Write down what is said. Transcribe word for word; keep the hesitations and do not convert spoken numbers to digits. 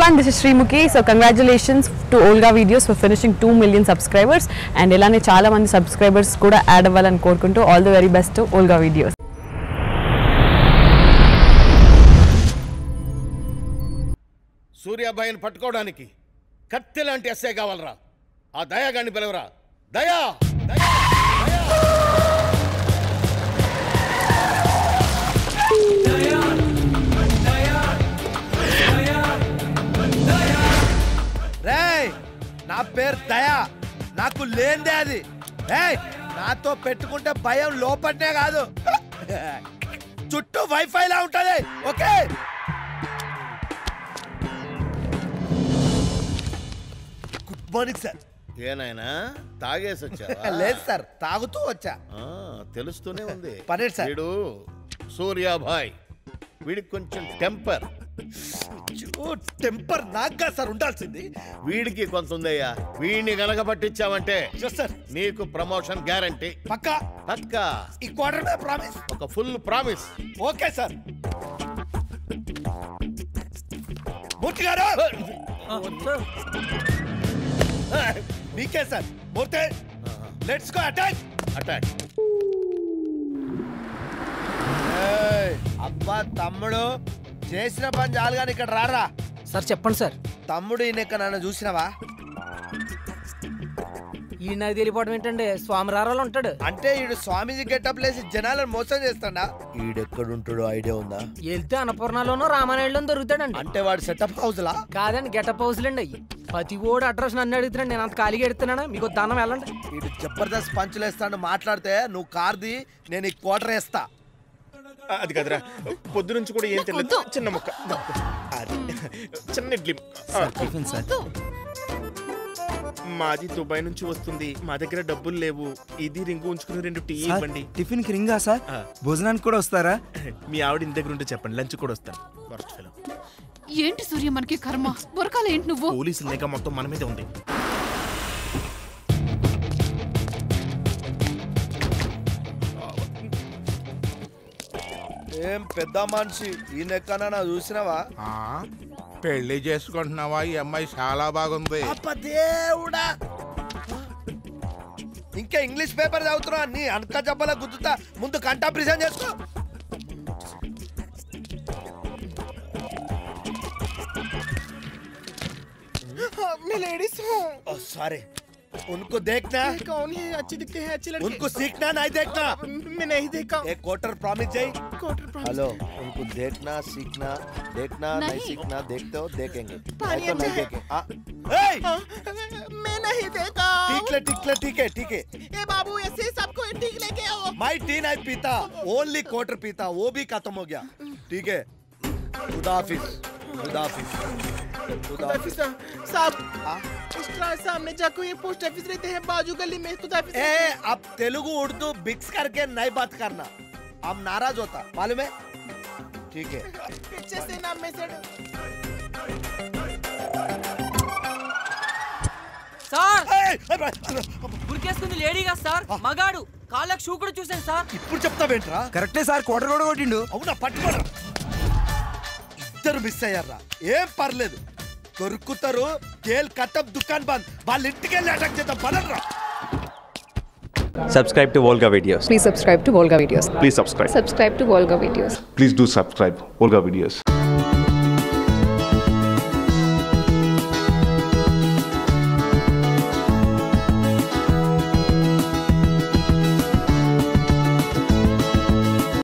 everyone, this is Sri Mukhi. So congratulations to Olga Videos for finishing two million subscribers, and Ilani Chalam and subscribers kuda add avvalani korkuntu all the very best to Olga Videos. Surya bhayani pattukodaniki katte lanti essay kavalra aa Daya ganni pilavra. Daya, Daya, Daya. నా పేరు దయా, నాకు లేనిదే అది. ఏయ్, నాతో పెట్టుకుంటే భయం లోపట్నే కాదు, చుట్టూ వైఫై లా ఉంటది. Okay, good morning sir. ఏనాయనా తాగేసి వచ్చా? లేదు సార్, తాగుతూ వచ్చా. తెలుస్తూనే ఉంది పర్లేదు సార్. వీడు సూర్యాభాయ్, వీడికి కొంచెం టెంపర్. టెంపర్ నాగ్గా సార్ ఉండాల్సింది, వీడికి కొంత ఉందయ్యా. వీడిని గనక పట్టించావంటే నీకు ప్రమోషన్ గ్యారంటీ. పక్కా పక్కా, ఈ క్వార్టర్ మీద ప్రామిస్, ఒక full promise. Okay sir. Murthy గారు, మీకే sir. Murthy, let's go. Attack attack. అబ్బా తమ్ముడు, చేసిన పని చాలు కానీ ఇక్కడ రారా. సార్ చెప్పండి సార్. తమ్ముడు ఈయనక్క నన్ను చూసినవా? ఈయన తెలియపోవడం ఏంటంటే స్వామి రారాలో ఉంటాడు. అంటే ఈడు స్వామిజీ గెటప్ లేసి జనాలను మోసం చేస్తాడా? ఈడెక్కడుంటాడో ఐడియా ఉందా? వెళ్తే అన్నపూర్ణలోనూ రామానాయుడులోనూ దొరుకుతాడండి. అంటే వాడు సెటప్ హౌస్ లా? కాదండి, గెటప్ హౌస్ లేండి. అయ్యి ప్రతి ఓడి అడ్రస్ నన్ను అడుగుతున్నాడు, నేను అంత ఖాళీగా ఎడుతున్నాను. మీకు దానం వెళ్ళండి. వీడు జబర్దస్త్ పంచులేస్తాడు. మాట్లాడితే నువ్వు కార్ది, నేను ఈ క్వార్టర్ వేస్తా. అది కదరా, పొద్దు నుంచి కూడా ఏం తెలియదు. చిన్న ముక్క, చిన్న ఇడ్లీ. మాది దుబాయ్ నుంచి వస్తుంది, మా దగ్గర డబ్బులు లేవు. ఇది రింగు ఉంచుకుని రెండు టీ ఇవ్వండి. టిఫిన్ కి రింగా సార్? భోజనానికి కూడా వస్తారా? మీ ఆవిడ ఇంటి దగ్గర ఉంటే చెప్పండి, లంచ్ కూడా వస్తాను. ఏంటి సూర్య మనకి కర్మ, బొరకాలి ఏంటి నువ్వు? పోలీసులు లేక మొత్తం మన మీద ఉంది. ఏం పెద్ద మనిషి ఈయనెక్కడన్నా చూసినావా? పెళ్లి చేసుకుంటున్నావా? ఈ అమ్మాయి చాలా బాగుంది. ఇంకా ఇంగ్లీష్ పేపర్ చదువుతున్నా, నీ అనక జబ్బలా గుద్దుతా. ముందు కంటా ప్రిజెంట్ చేసుకో. సారీ, उनको देखना है कौन है, अच्छी दिखते हैं, अच्छी लड़की, उनको सीखना नहीं देखना. मैं नहीं देखा. एक क्वार्टर प्रॉमिस जाई, क्वार्टर प्रॉमिस. हेलो, उनको देखना सीखना, देखना नहीं सीखना. देखते हो? देखेंगे तो नहीं देखे. आ मैं नहीं देखा. ठीक है ठीक है ठीक है ठीक है. ए बाबू, ऐसे सबको ठीक लेके आओ. मैं टी नहीं पीता, ओनली क्वार्टर पीता, वो भी खत्म हो गया. ठीक है, खुदा हाफिज, खुदा हाफिज. सामने जाको ये पोस्ट ऑफिस रहते हैं, बाजू गली में. ए, अब तेलुगु उर्दू मिक्स करके नहीं बात करना, अब नाराज होता, मालूम है? ठीक है, पीछे से ना मैसेज. సార్ గురికేస్తుంది లేడీగా సార్. మగాడు కాళ్ళకు షూ కూడా చూసాను సార్. ఇప్పుడు చెప్తావేంట్రా? కరెక్టే సార్, క్వార్టర్ కూడా కొట్టిండు. అవునా? పట్టుకోరా. ఇద్దరు మిస్ అయ్యారా? ఏం పర్లేదు, దొరుకుతారు. కేల్ కటప్ దుకాన్ బంద్, వాళ్ళ ఇంటికి వెళ్ళి అటాక్ చేద్దాం. బలరా. Subscribe to Volga Videos. Please subscribe to Volga Videos. Please subscribe. Subscribe to Volga Videos. Please do subscribe Volga Videos.